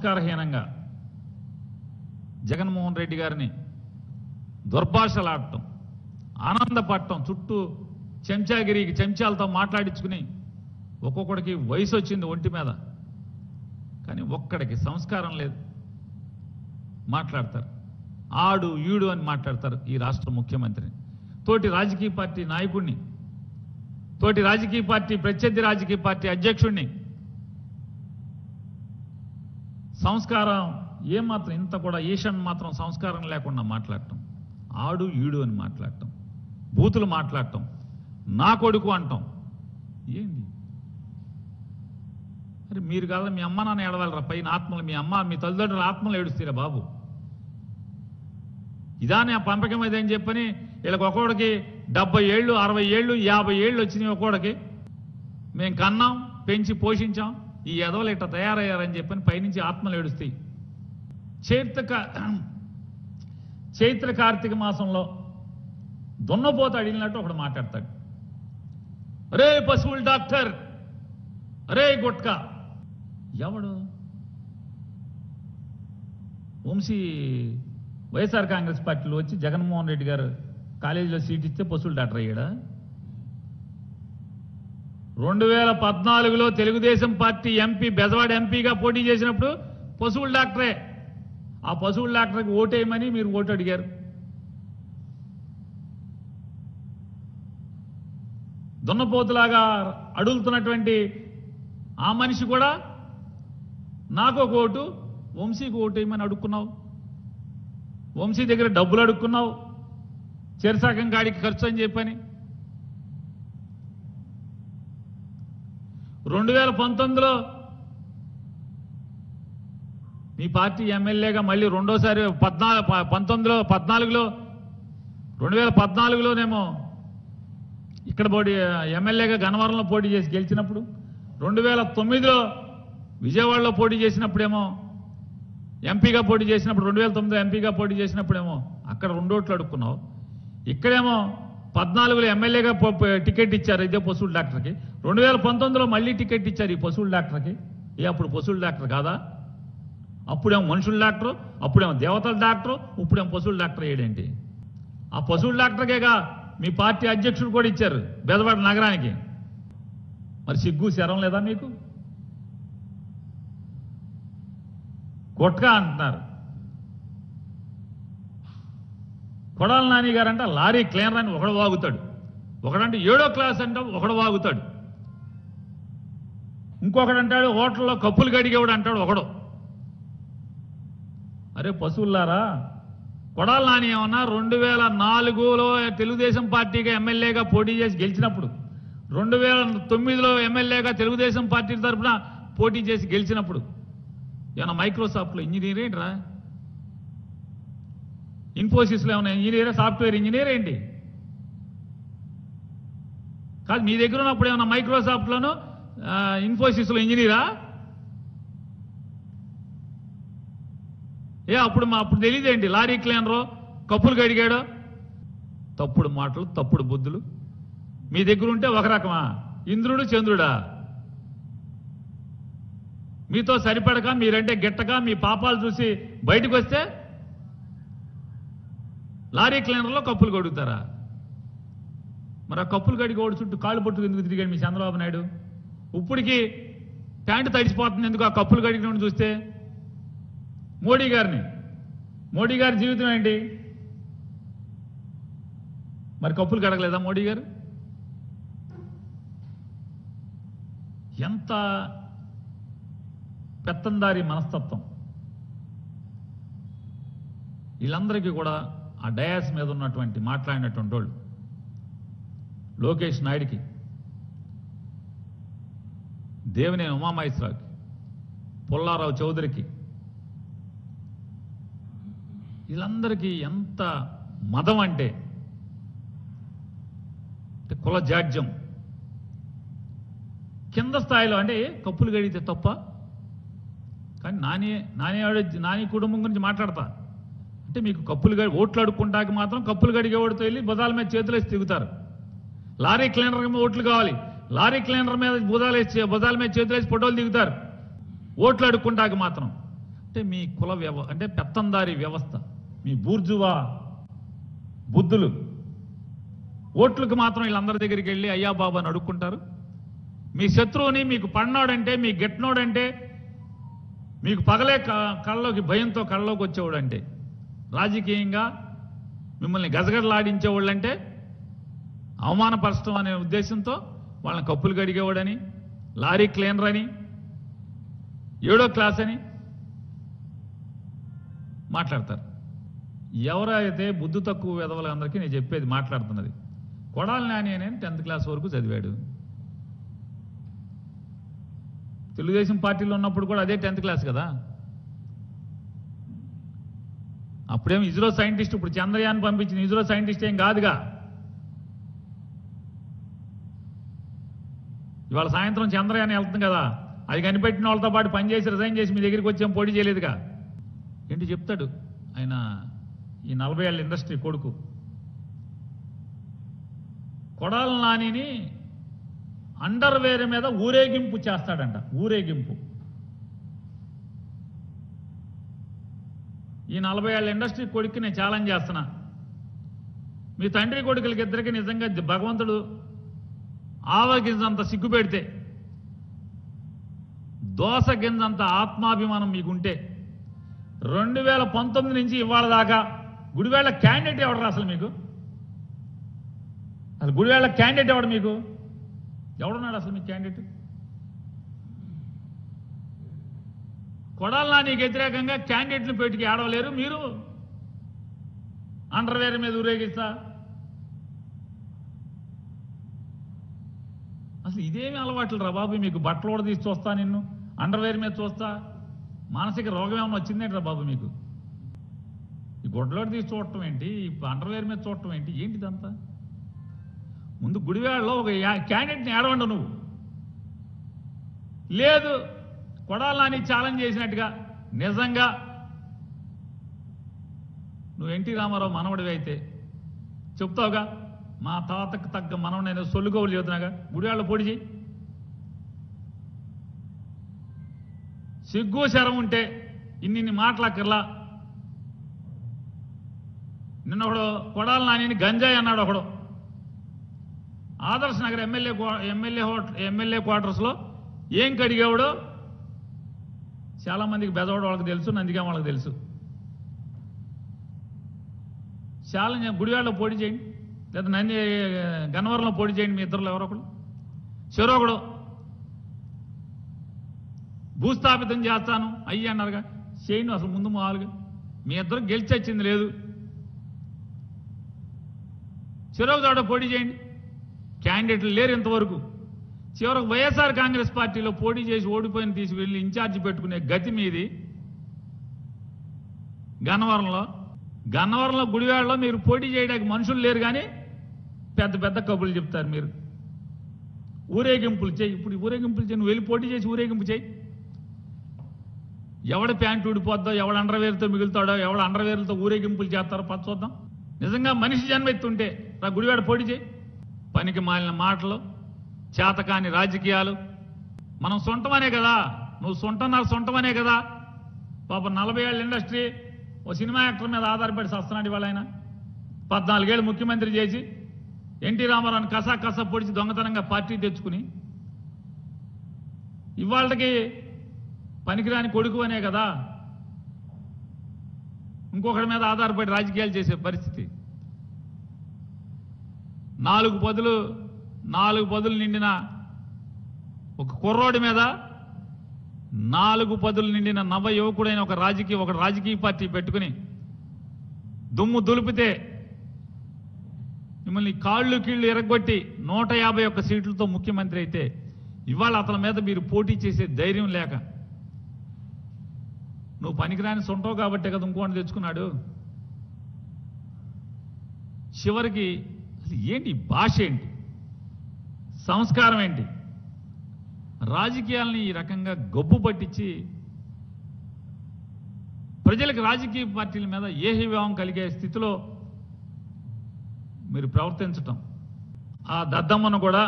సంస్కారహీనంగా జగన్మోహన్ రెడ్డి గారిని దుర్భాషలాడటం, ఆనందపడటం, చుట్టూ చెంచాగిరికి చెంచాలతో మాట్లాడించుకుని ఒక్కొక్కడికి వయసు వచ్చింది ఒంటి మీద, కానీ ఒక్కడికి సంస్కారం లేదు. మాట్లాడతారు, ఆడు ఈడు అని మాట్లాడతారు. ఈ రాష్ట్ర ముఖ్యమంత్రిని, తోటి రాజకీయ పార్టీ నాయకుడిని, తోటి రాజకీయ పార్టీ ప్రత్యర్థి రాజకీయ పార్టీ అధ్యక్షుడిని సంస్కారం ఏమాత్రం ఇంత కూడా ఈశాన్ మాత్రం సంస్కారం లేకుండా మాట్లాడటం, ఆడు ఈడు అని మాట్లాడటం, బూతులు మాట్లాడటం, నా కొడుకు అంటాం. ఏంది అరే, మీరు కాదు మీ అమ్మ నాన్న ఏడవాలరా, పైన ఆత్మలు మీ అమ్మ మీ తల్లిదండ్రుల ఆత్మలు ఏడుస్తారా బాబు? ఇదాన్ని ఆ పంపకం అదని చెప్పని వీళ్ళకి ఒక్కోడికి 70 ఏళ్ళు, 60 ఏళ్ళు, 50 ఏళ్ళు వచ్చినాయి. ఒక్కోడికి మేము కన్నాం, పెంచి పోషించాం, ఈ ఎదవలు ఇట్లా తయారయ్యారని చెప్పని పైనుంచి ఆత్మలు ఏడుస్తాయి. చైత్ర కార్తీక మాసంలో దున్నపోత అడిగినట్టు ఒకడు మాట్లాడతాడు, అరే పశువుల డాక్టర్, అరే గుట్కా. ఎవడు? వంశీ వైఎస్ఆర్ కాంగ్రెస్ పార్టీలో వచ్చి జగన్మోహన్ రెడ్డి గారు కాలేజీలో సీట్ ఇస్తే పశువుల డాక్టర్ అయ్యాడా? 2014లో తెలుగుదేశం పార్టీ ఎంపీ బెజవాడ ఎంపీగా పోటీ చేసినప్పుడు పశువుల డాక్టరే. ఆ పశువుల డాక్టర్కి ఓటేయమని మీరు ఓటు అడిగారు. దున్నపోతులాగా అడుగుతున్నటువంటి ఆ మనిషి కూడా నాకు ఒక ఓటు, వంశీకి ఓటేయమని అడుక్కున్నావు, వంశీ దగ్గర డబ్బులు అడుక్కున్నావు, చెరసాకం గాడికి ఖర్చు అని చెప్పని. 2019లో మీ పార్టీ ఎమ్మెల్యేగా మళ్ళీ రెండోసారి 2014లోనేమో ఇక్కడ పోటీ ఎమ్మెల్యేగా గన్నవరంలో పోటీ చేసి గెలిచినప్పుడు, 2009లో విజయవాడలో పోటీ చేసినప్పుడేమో ఎంపీగా పోటీ చేసినప్పుడు, 2009 ఎంపీగా పోటీ చేసినప్పుడేమో అక్కడ 2 ఓట్లు అడుక్కున్నావు, ఇక్కడేమో 2014లో ఎమ్మెల్యేగా టికెట్ ఇచ్చారు ఇదే పశువుల డాక్టర్కి, 2019లో మళ్ళీ టికెట్ ఇచ్చారు ఈ పశువుల డాక్టర్కి. ఏ అప్పుడు పశువుల డాక్టర్ కాదా? అప్పుడేమో మనుషుల డాక్టరు, అప్పుడేమో దేవతల డాక్టరు, ఇప్పుడేమో పశువుల డాక్టర్ అయ్యాడేంటి? ఆ పశువుల డాక్టర్కేగా మీ పార్టీ అధ్యక్షుడు కూడా ఇచ్చారు బెదవాడ నగరానికి. మరి సిగ్గు శరం లేదా మీకు? గుట్కా అంటున్నారు. కొడాలి నాని గారు అంటే లారీ క్లీనర్ అని ఒకడు వాగుతాడు, ఒకడంటే 7వ క్లాస్ అంటాం ఒకడు వాగుతాడు, ఇంకొకడు అంటాడు హోటల్లో కప్పులు కడిగేవాడు అంటాడు ఒకడు. అరే పశువులారా, కొడాలి నాని ఏమన్నా 2004లో తెలుగుదేశం పార్టీగా ఎమ్మెల్యేగా పోటీ చేసి గెలిచినప్పుడు, 2009లో ఎమ్మెల్యేగా తెలుగుదేశం పార్టీ తరఫున పోటీ చేసి గెలిచినప్పుడు ఏమన్నా మైక్రోసాఫ్ట్లో ఇంజనీర్ ఏంటి రా? ఇన్ఫోసిస్లో ఏమైనా ఇంజనీరా? సాఫ్ట్వేర్ ఇంజనీర్ ఏంటి కాదు? మీ దగ్గర ఉన్నప్పుడు ఏమన్నా మైక్రోసాఫ్ట్లోను ఇన్ఫోసిస్లో ఇంజనీరా? ఏ అప్పుడు అప్పుడు తెలియదేంటి లారీ క్లీనరో కప్పులు కడిగాడో? తప్పుడు మాటలు, తప్పుడు బుద్ధులు. మీ దగ్గర ఉంటే ఒక రకమా ఇంద్రుడు చంద్రుడా? మీతో సరిపడక, మీరంటే గిట్టక, మీ పాపాలు చూసి బయటకు వస్తే లారీ క్లీనర్లో కప్పులు కడుగుతారా? మరి ఆ కప్పులు కడిగోడు చుట్టూ కాళ్ళు పట్టుకు ఎందుకు తిరిగాడు మీ చంద్రబాబు నాయుడు? ఇప్పటికీ ప్యాంటు తడిచిపోతుంది ఎందుకు ఆ కప్పులు కడిగినప్పుడు చూస్తే? మోడీ గారిని, మోడీ గారి జీవితం ఏంటి? మరి కప్పులు కడగలేదా మోడీ గారు? ఎంత పెత్తందారి మనస్తత్వం. వీళ్ళందరికీ కూడా ఆ డయాస్ మీద ఉన్నటువంటి మాట్లాడినటువంటి వాళ్ళు, లోకేష్ నాయుడికి, దేవినేని ఉమామహేశ్వరరావుకి, పుల్లారావు చౌదరికి, వీళ్ళందరికీ ఎంత మదం అంటే కుల జాడ్యం. కింద స్థాయిలో అంటే కప్పులు కడిగితే తప్ప, కానీ నాని కుటుంబం గురించి మాట్లాడతా అంటే మీకు కప్పులు గడి ఓట్లు అడుక్కుంటాక మాత్రం కప్పులు గడిగేవాడితో వెళ్ళి భుజాల మీద చేతులు వేసి తిరుగుతారు. లారీ క్లీనర్ మీద ఓట్లు కావాలి, లారీ క్లీనర్ మీద భుజాల మీద చేతులు వేసి ఫోటోలు దిగుతారు ఓట్లు అడుక్కుంటాక మాత్రం. అంటే మీ కుల వ్యవస్థ అంటే పెత్తందారి వ్యవస్థ, మీ బూర్జువా బుద్ధులు ఓట్లకు మాత్రం వీళ్ళందరి దగ్గరికి వెళ్ళి అయ్యా బాబా అని అడుక్కుంటారు. మీ శత్రువుని మీకు పడినోడంటే, మీ గెట్టినోడంటే, మీకు పగలే కళ్ళలోకి భయంతో కళ్ళలోకి వచ్చేవాడంటే, రాజకీయంగా మిమ్మల్ని గజగజలాడించేవాళ్ళంటే అవమానపరచడం అనే ఉద్దేశంతో వాళ్ళని కప్పులు కడిగేవాడని, లారీ క్లీనర్ అని, 7వ క్లాస్ అని మాట్లాడతారు. ఎవరైతే బుద్ధి తక్కువ వెదవలందరికీ నేను చెప్పేది మాట్లాడుతున్నది. కొడాలి నాని అనే 10th క్లాస్ వరకు చదివాడు. తెలుగుదేశం పార్టీలో ఉన్నప్పుడు కూడా అదే 10th క్లాస్ కదా. అప్పుడేం ఇజ్రో సైంటిస్ట్, ఇప్పుడు చంద్రయాన్ పంపించిన ఇజ్రో సైంటిస్ట్ ఏం కాదుగా. ఇవాళ సాయంత్రం చంద్రయాన్ వెళ్తుంది కదా, అది కనిపెట్టిన వాళ్ళతో పాటు పనిచేసి రిజైన్ చేసి మీ దగ్గరికి వచ్చి ఏం పోటీ చేయలేదుగా. ఏంటి చెప్తాడు ఆయన, ఈ 40 ఏళ్ళ ఇండస్ట్రీ కొడుకు కొడాలి నానిని అండర్వేర్ మీద ఊరేగింపు చేస్తాడంట. ఊరేగింపు ఈ 40 ఏళ్ళ ఇండస్ట్రీ కొడుక్కి నేను ఛాలెంజ్ చేస్తున్నా. మీ తండ్రి కొడుకులకి ఇద్దరికి నిజంగా భగవంతుడు ఆవగింజంత సిగ్గు పెడితే, దోస గింజంత ఆత్మాభిమానం మీకుంటే, 2019 నుంచి ఇవాళ దాకా గుడివేళ క్యాండిడేట్ ఎవడరా అసలు మీకు? అసలు గుడివేళ క్యాండిడేట్ ఎవడు మీకు? ఎవడున్నాడు అసలు మీకు క్యాండిడేట్? కొడాలి నానికి వ్యతిరేకంగా క్యాండిడేట్లు పెట్టుకు ఆడవలేరు. మీరు అండర్వేర్ మీద ఊరేగిస్తా, అసలు ఇదేమి అలవాట్లు రా బాబు మీకు? బట్టలు కూడా తీసి చూస్తా, నిన్ను అండర్వేర్ మీద చూస్తా, మానసిక రోగం ఏమైనా వచ్చిందేంట్రా బాబు మీకు? ఈ గొడ్డలోటి తీసి చూడటం ఏంటి, ఈ అండర్వేర్ మీద చూడటం ఏంటి, ఏంటిదంతా? ముందు గుడివాడలో ఒక క్యాండిడేట్ని ఏడవండు నువ్వు. లేదు కొడాలి నాని ఛాలెంజ్ చేసినట్టుగా నిజంగా నువ్వు ఎన్టీ రామారావు మనవడివి అయితే చెప్తావుగా, మా తాతకు తగ్గ మనం నేను సొల్లుకోవలు చెబుతున్నాగా, గుడివాళ్ళ పొడి చేయి. సిగ్గు శరం ఉంటే ఇన్ని మాట్లాడకర్లా. నిన్న ఒకడు కొడాలి నాని గంజాయి అన్నాడు. ఒకడు ఆదర్శ నగర్ ఎమ్మెల్యే క్వార్టర్స్లో ఏం కడిగేవాడు, చాలామందికి బెదవాడు వాళ్ళకి తెలుసు, నందిగా వాళ్ళకి తెలుసు. చాలా గుడివాళ్ళలో పోటీ చేయండి, లేదా గన్నవరంలో పోటీ చేయండి, మీ ఇద్దరులో ఎవరొకడు చెరొకడు భూస్థాపితం చేస్తాను అయ్యి అన్నారుగా, చేయను అసలు ముందు మాలుగా. మీ ఇద్దరు గెలిచొచ్చింది లేదు, చెరొక చోట పోటీ చేయండి. క్యాండిడేట్లు లేరు ఇంతవరకు. చివరకు వైఎస్ఆర్ కాంగ్రెస్ పార్టీలో పోటీ చేసి ఓడిపోయిన తీసుకువెళ్ళి ఇన్ఛార్జ్ పెట్టుకునే గతి మీది. గన్నవరంలో గుడివాడలో మీరు పోటీ చేయడానికి మనుషులు లేరు, కానీ పెద్ద పెద్ద కబుర్లు చెప్తారు మీరు. ఊరేగింపులు చేయి, ఇప్పుడు ఊరేగింపులు చేయి, నువ్వు వెళ్ళి పోటీ చేసి ఊరేగింపు చేయి. ఎవడ ప్యాంటు ఊడిపోద్దో, ఎవడ అండర్వేర్తో మిగులుతాడో, ఎవడ అండర్వేర్లతో ఊరేగింపులు చేస్తారో పచ్చ చూద్దాం. నిజంగా మనిషి జన్మెత్తుంటే నా గుడివాడ పోటీ చేయి. పనికి మాలిన మాటలు, చేతకాని రాజకీయాలు. మనం సొంటమనే కదా, నువ్వు సొంటన్నారు సొంటమనే కదా. పాపం 40 ఏళ్ళ ఇండస్ట్రీ ఓ సినిమా యాక్టర్ మీద ఆధారపడి వస్తున్నాడు ఇవాళ ఆయన. 14 ఏళ్ళు ముఖ్యమంత్రి చేసి ఎన్టీ రామారావుని కసా కసా పొడిచి దొంగతనంగా పార్టీ తెచ్చుకుని ఇవాళకి పనికిరాని కొడుకు అనే కదా ఇంకొకరి మీద ఆధారపడి రాజకీయాలు చేసే పరిస్థితి. 4 పదులు నిండిన ఒక కుర్రోడి మీద 4 పదులు నిండిన నవ యువకుడైన ఒక రాజకీయ పార్టీ పెట్టుకుని దుమ్ము దులిపితే, మిమ్మల్ని కాళ్ళు కీళ్ళు ఎరగొట్టి 151 సీట్లతో ముఖ్యమంత్రి అయితే, ఇవాళ అతని మీద మీరు పోటీ చేసే ధైర్యం లేక, నువ్వు పనికిరాని సొంటవు కాబట్టే కదా ఇంకోటి తెచ్చుకున్నాడు. చివరికి అసలు ఏంటి భాష, ఏంటి సంస్కారం, ఏంటి రాజకీయాలని ఈ రకంగా గబ్బు పట్టించి ప్రజలకు రాజకీయ పార్టీల మీద ఏహిభావం కలిగే స్థితిలో మీరు ప్రవర్తించటం. ఆ దద్దమ్మను కూడా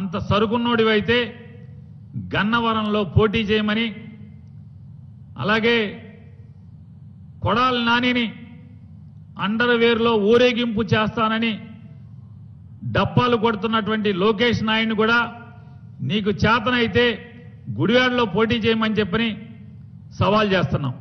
అంత సరుకున్నోడివైతే గన్నవరంలో పోటీ చేయమని అలాగే కొడాలి నానిని అండర్వేర్లో ఊరేగింపు చేస్తానని డప్పాలు కొడుతున్నటువంటి లోకేష్ నాయుడిని కూడా నీకు చేతనైతే గుడివాడలో పోటీ చేయమని చెప్పని సవాల్ చేస్తున్నాం.